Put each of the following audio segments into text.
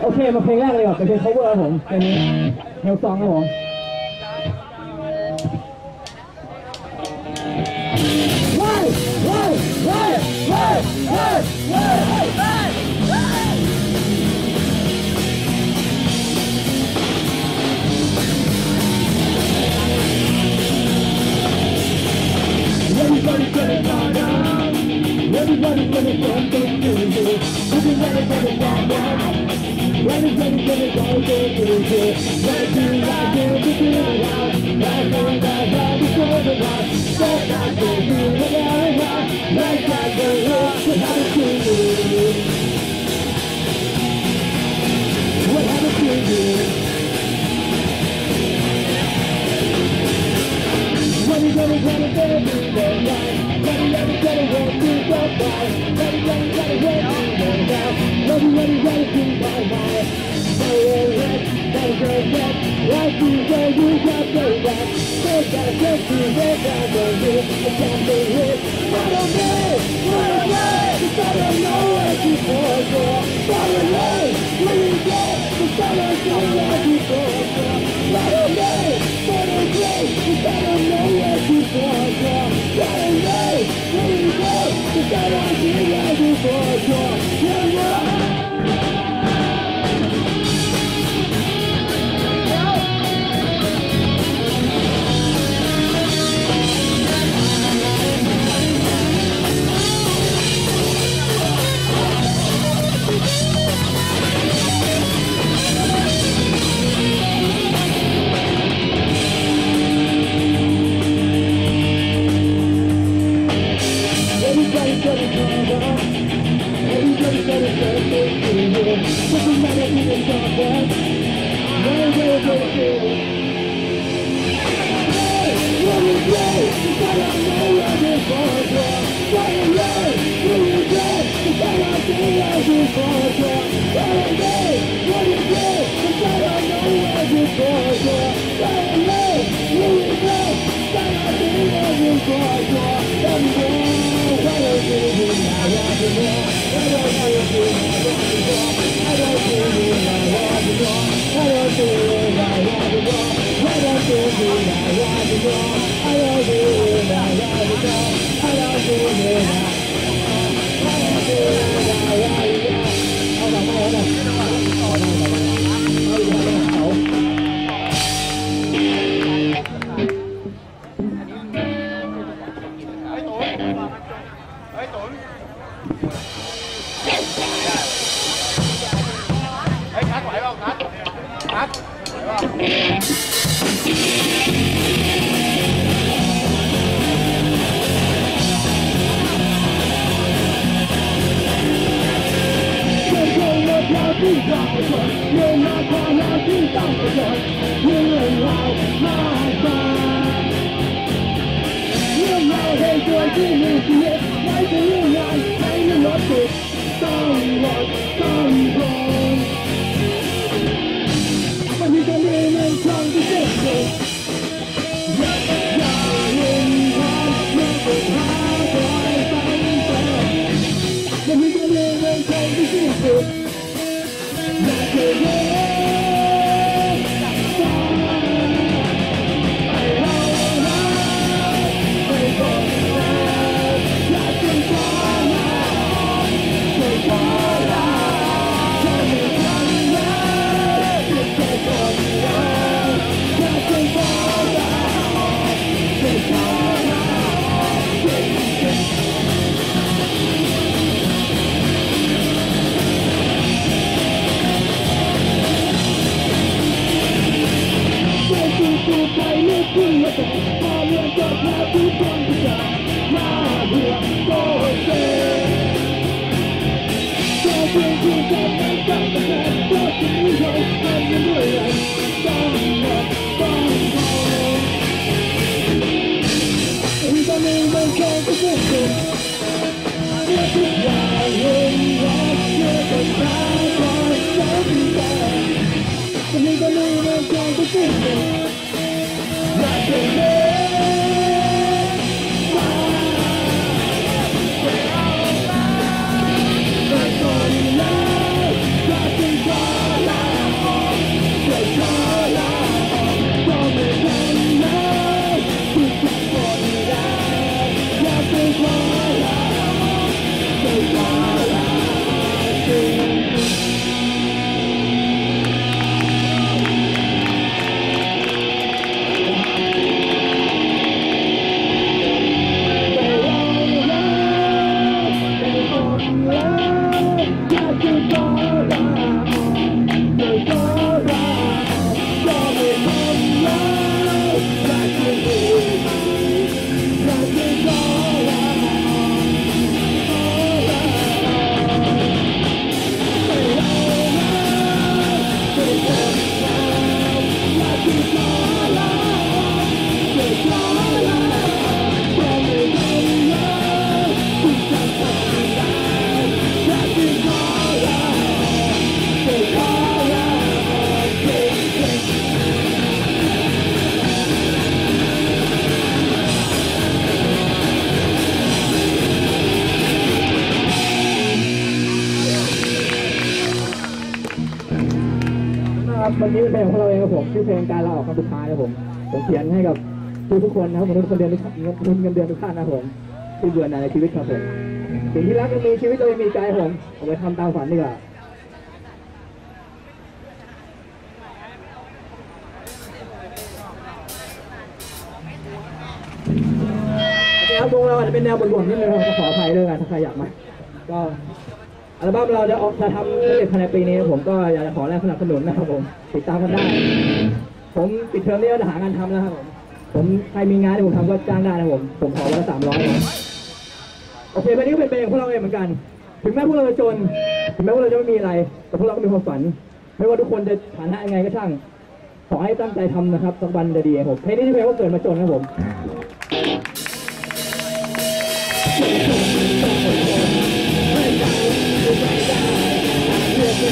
โอเคมาเพลงแรกเลยก่อนเป็นเพลง cover ผมเพลงนี้ Hell Song ครับผม วันนี้เป็นเพลงของเราเองครับผมชื่อเพลงการลาออกครั้งสุดท้ายครับผมเขียนให้กับทุกคนนะครับผมทุกคนเดือนทุกเงินเดือนทุกท่านนะครับผมที่เบื่อหน่ายในชีวิตครับผมสิ่งที่รักก็มีชีวิตตัวเองมีใจผมเอาไปทำตามฝันดีกว่านะครับวงเราอาจจะเป็นแนวบ่นๆนิดนึงขออภัยด้วยกันถ้าใครอยากมาก็อัลบั้มเราจะออกจะทำเสร็จภายในปีนี้ผมก็อยากจะขอแรงสนับสนุนนะครับผมติดตามกันได้ผมปิดเทอมนี้จะหางานทำนะครับผมใครมีงานที่ผมทำก็จ้างได้นะผมขอวันละ300โอเควันนี้ก็เป็นเพลงพวกเราเองเหมือนกันถึงแม้พวกเราจะจนถึงแม้พวกเราจะไม่มีอะไรแต่พวกเราก็มีความฝันไม่ว่าทุกคนจะฐานะยังไงก็ช่างขอให้ตั้งใจทำนะครับสักวันจะดีผมเพลงนี้ที่เพลงว่าเกิดมาจนครับ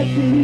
Radio,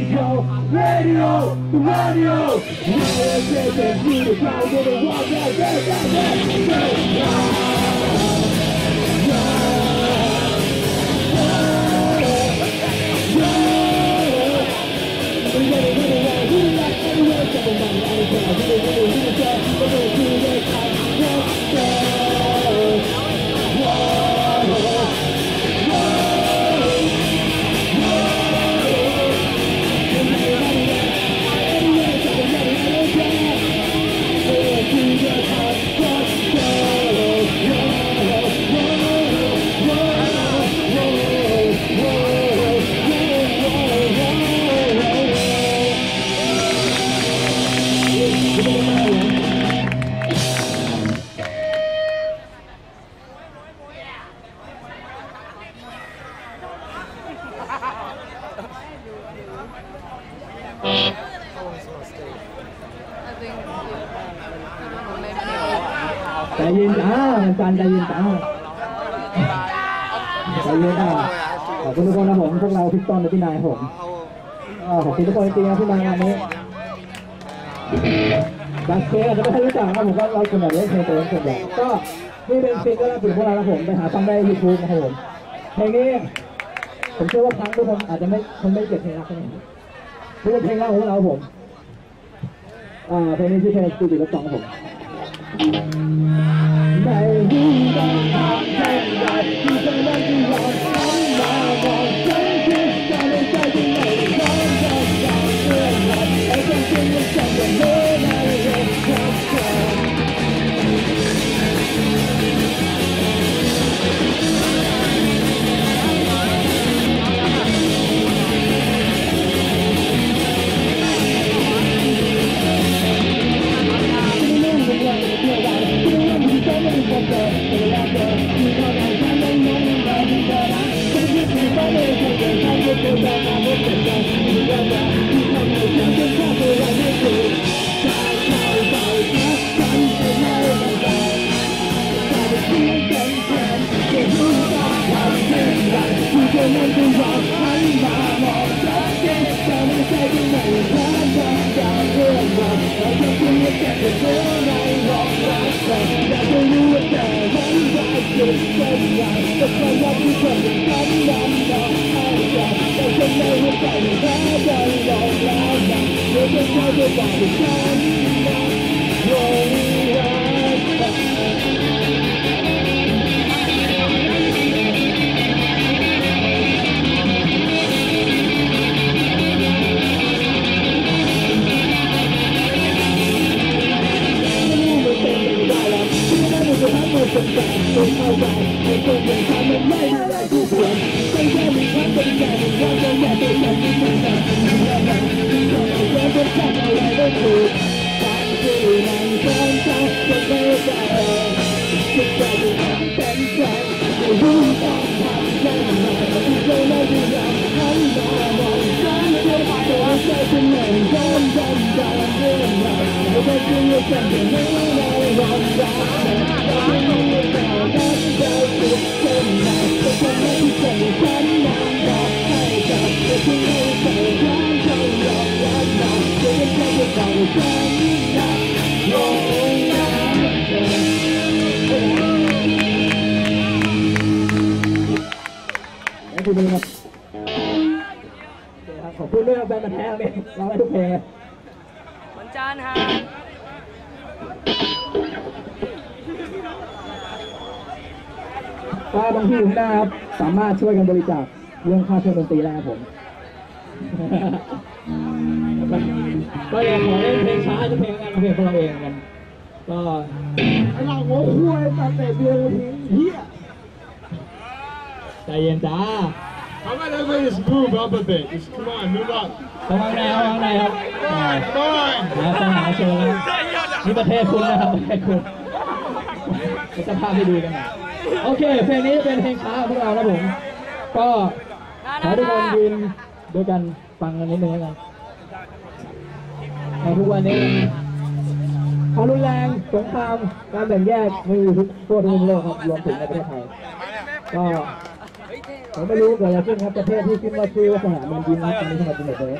ผมไม่รู้เกิดอะไรขึ้นครับประเภทที่ขึ้นมาซื้อว่าสนามมันยิงนะไม่ใช่แบบยิงแบบเดิม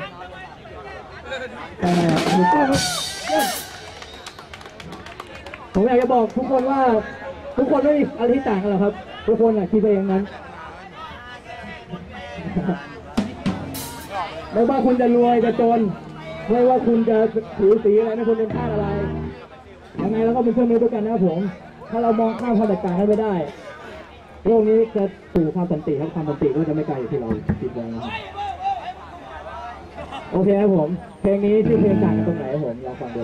แต่หนูก็ผมอยากจะบอกทุกคนว่าทุกคนไม่มีอะไรที่ต่างกันหรอกครับทุกคนอ่ะคิดไปอย่างนั้นไม่ว่าคุณจะรวยจะจนไม่ว่าคุณจะผิวสีอะไรไม่คุณเป็นชาติอะไรยังไงแล้วก็เป็นเพื่อนด้วยกันนะครับผมถ้าเรามองข้ามความแตกต่างให้ไม่ได้โลกนี้จะสู่ความสันติครับความสันติก็จะไม่ไกลจากที่เราคิดไว้นะครับโอเคครับผมเพลงนี้ชื่อเพลงต่างกันตรงไหนครับผมลองฟังดู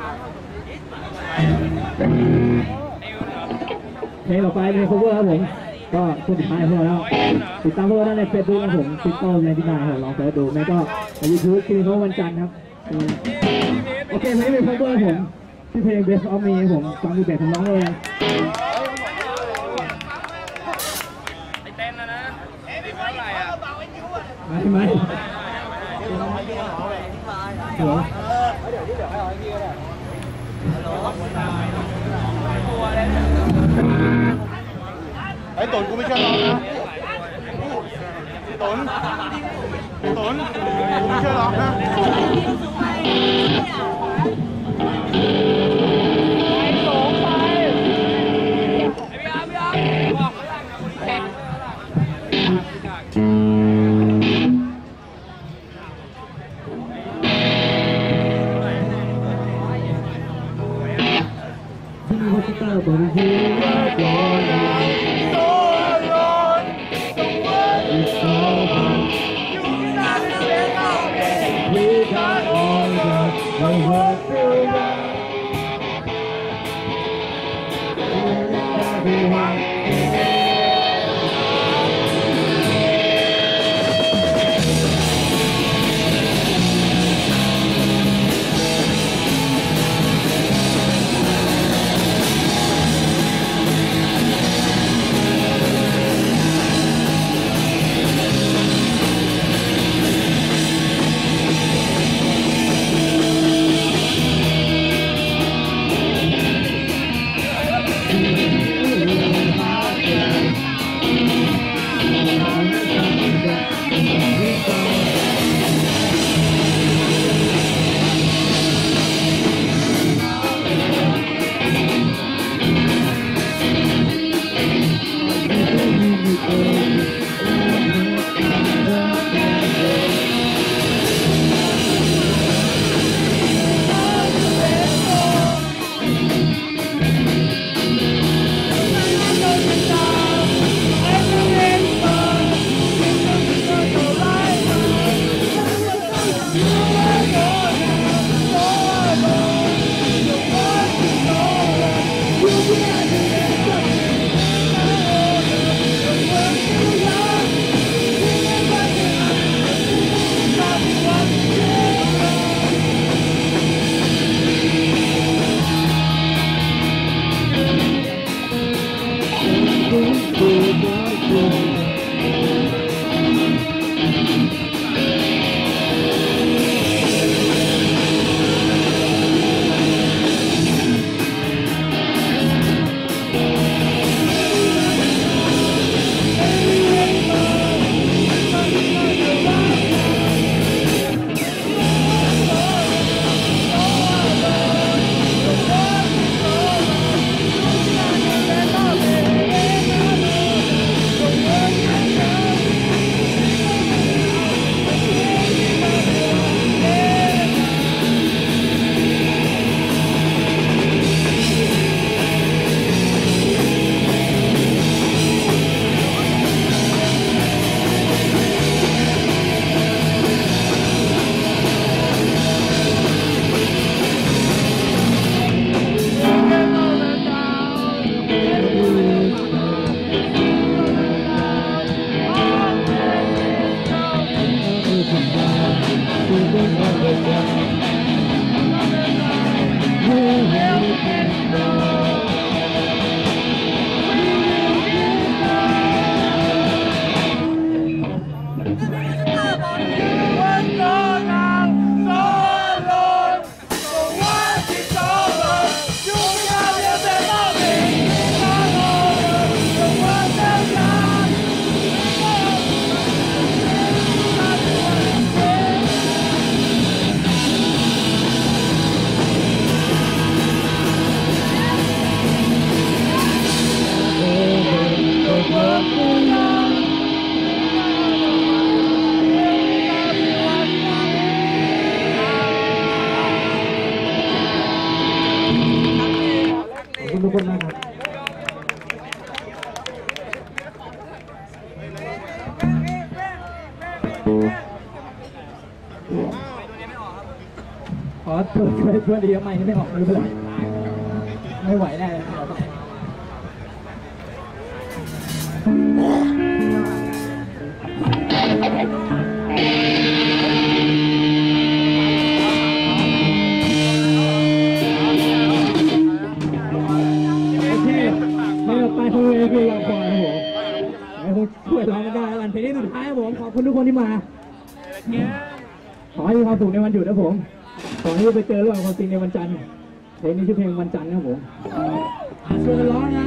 เพลงต่อไปเป็น cover ครับผมก็สุดท้ายพวกเราติดตามพวกเราใน Facebook ครับผมติดต่อในที่ไหนครับลองไปดูแล้วก็ใน YouTube คืนเขาวันจันทร์ครับโอเคไม่เป็น cover ผมที่เพลง Best of Me ผมฟังดูแบบน้องเลยไม่เดี๋ยวให้เอาพี่ก็ได้ไอ้ตุนกูไม่ชอบร้องนะตุนกูไม่ชอบร้องนะ ช่วยดีทำไมไม่ออกมือเลยไม่ไหวแน่เลยขอบคุณทุกคนที่มาขอให้มีความสุขในวันหยุดนะผมขอให้ไปเจอเรื่องความจริงในวันจันทร์เพลงนี้ชื่อเพลงวันจันทร์นะผมช่วยกันร้องนะ